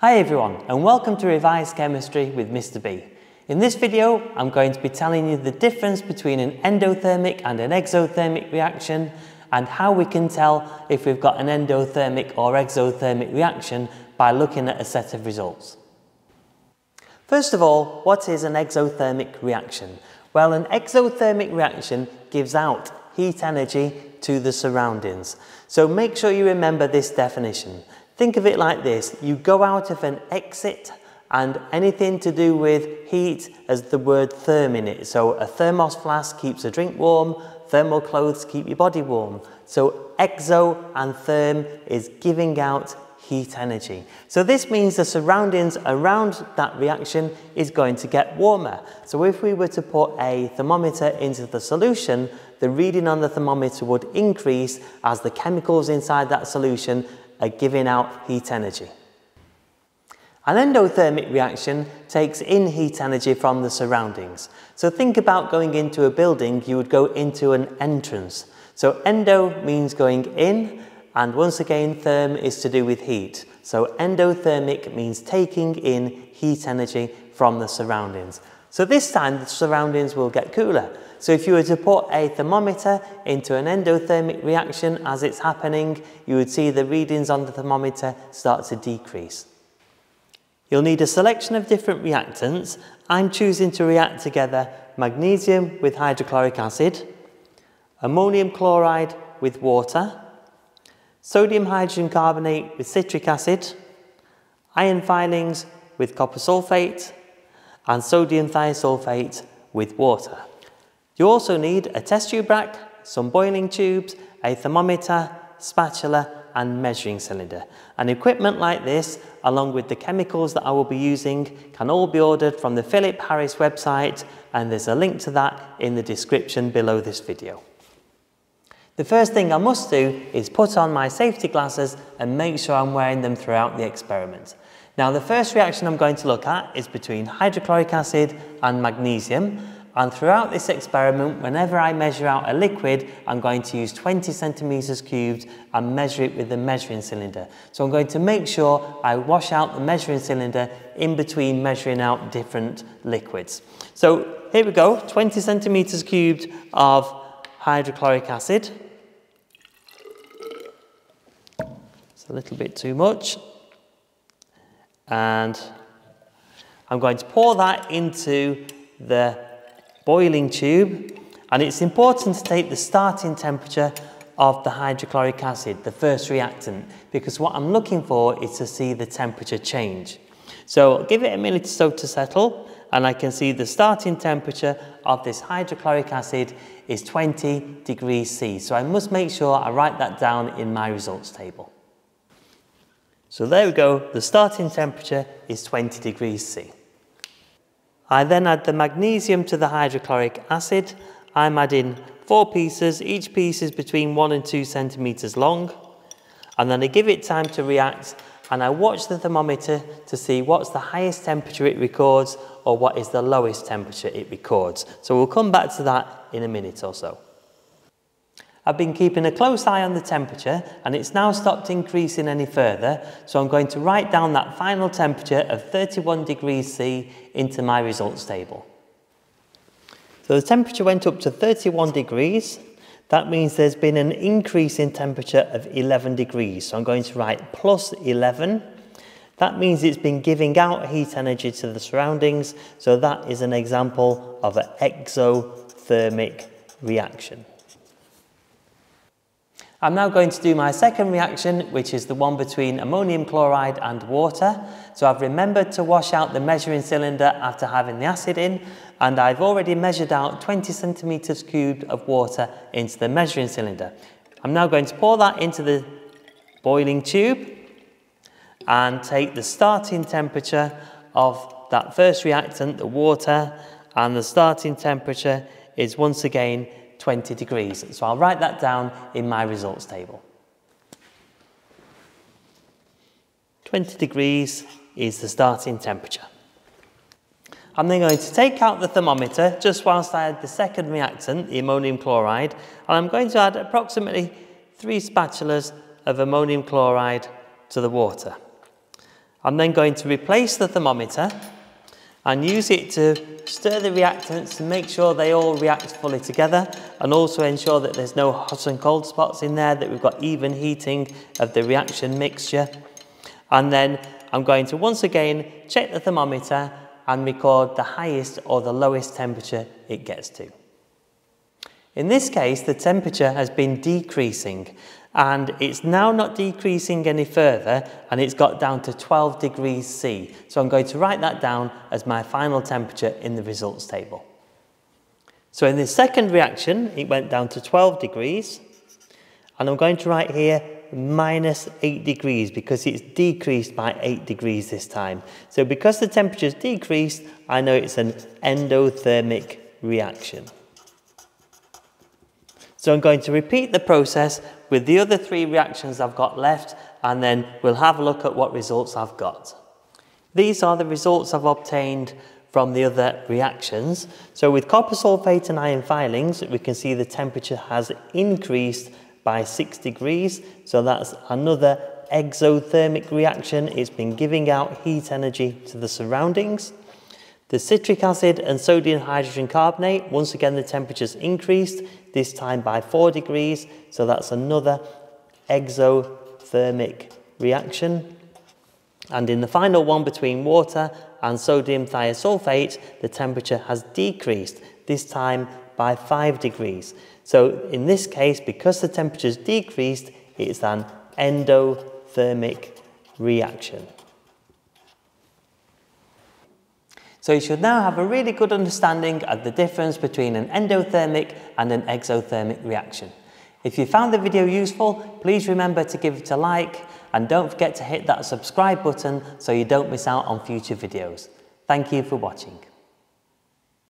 Hi everyone and welcome to Revise Chemistry with Mr B. In this video I'm going to be telling you the difference between an endothermic and an exothermic reaction and how we can tell if we've got an endothermic or exothermic reaction by looking at a set of results. First of all, what is an exothermic reaction? Well, an exothermic reaction gives out heat energy to the surroundings. So make sure you remember this definition. Think of it like this: you go out of an exit and anything to do with heat has the word therm in it. So a thermos flask keeps a drink warm, thermal clothes keep your body warm. So exo and therm is giving out heat energy. So this means the surroundings around that reaction is going to get warmer. So if we were to put a thermometer into the solution, the reading on the thermometer would increase as the chemicals inside that solution are giving out heat energy. An endothermic reaction takes in heat energy from the surroundings. So think about going into a building, you would go into an entrance. So endo means going in, and once again therm is to do with heat. So endothermic means taking in heat energy from the surroundings. So this time the surroundings will get cooler. So if you were to put a thermometer into an endothermic reaction as it's happening, you would see the readings on the thermometer start to decrease. You'll need a selection of different reactants. I'm choosing to react together magnesium with hydrochloric acid, ammonium chloride with water, sodium hydrogen carbonate with citric acid, iron filings with copper sulfate, and sodium thiosulfate with water. You also need a test tube rack, some boiling tubes, a thermometer, spatula and measuring cylinder. And equipment like this, along with the chemicals that I will be using, can all be ordered from the Philip Harris website, and there's a link to that in the description below this video. The first thing I must do is put on my safety glasses and make sure I'm wearing them throughout the experiment. Now, the first reaction I'm going to look at is between hydrochloric acid and magnesium, and throughout this experiment whenever I measure out a liquid I'm going to use 20 centimetres cubed and measure it with the measuring cylinder. So I'm going to make sure I wash out the measuring cylinder in between measuring out different liquids. So here we go, 20 centimetres cubed of hydrochloric acid. A little bit too much, and I'm going to pour that into the boiling tube, and it's important to take the starting temperature of the hydrochloric acid, the first reactant, because what I'm looking for is to see the temperature change. So I'll give it a minute or so to settle, and I can see the starting temperature of this hydrochloric acid is 20 degrees C. So I must make sure I write that down in my results table. So there we go, the starting temperature is 20 degrees C. I then add the magnesium to the hydrochloric acid. I'm adding 4 pieces, each piece is between 1 and 2 centimetres long. And then I give it time to react, and I watch the thermometer to see what's the highest temperature it records or what is the lowest temperature it records. So we'll come back to that in a minute or so. I've been keeping a close eye on the temperature, and it's now stopped increasing any further, so I'm going to write down that final temperature of 31 degrees C into my results table. So the temperature went up to 31 degrees. That means there's been an increase in temperature of 11 degrees, so I'm going to write plus 11. That means it's been giving out heat energy to the surroundings, so that is an example of an exothermic reaction. I'm now going to do my second reaction, which is the one between ammonium chloride and water. So I've remembered to wash out the measuring cylinder after having the acid in, and I've already measured out 20 centimetres cubed of water into the measuring cylinder. I'm now going to pour that into the boiling tube and take the starting temperature of that first reactant, the water, and the starting temperature is once again 20 degrees. So I'll write that down in my results table. 20 degrees is the starting temperature. I'm then going to take out the thermometer just whilst I add the second reactant, the ammonium chloride, and I'm going to add approximately 3 spatulas of ammonium chloride to the water. I'm then going to replace the thermometer and use it to stir the reactants to make sure they all react fully together, and also ensure that there's no hot and cold spots in there, that we've got even heating of the reaction mixture. And then I'm going to once again check the thermometer and record the highest or the lowest temperature it gets to. In this case, the temperature has been decreasing, and it's now not decreasing any further, and it's got down to 12 degrees C. So I'm going to write that down as my final temperature in the results table. So in this second reaction, it went down to 12 degrees, and I'm going to write here -8 degrees because it's decreased by 8 degrees this time. So because the temperature's decreased, I know it's an endothermic reaction. So I'm going to repeat the process with the other three reactions I've got left, and then we'll have a look at what results I've got. These are the results I've obtained from the other reactions. So with copper sulfate and iron filings, we can see the temperature has increased by 6 degrees. So that's another exothermic reaction. It's been giving out heat energy to the surroundings. The citric acid and sodium hydrogen carbonate, once again the temperature's increased, this time by 4 degrees, so that's another exothermic reaction. And in the final one, between water and sodium thiosulfate, the temperature has decreased, this time by 5 degrees. So in this case, because the temperature's decreased, it's an endothermic reaction. So you should now have a really good understanding of the difference between an endothermic and an exothermic reaction. If you found the video useful, please remember to give it a like, and don't forget to hit that subscribe button so you don't miss out on future videos. Thank you for watching.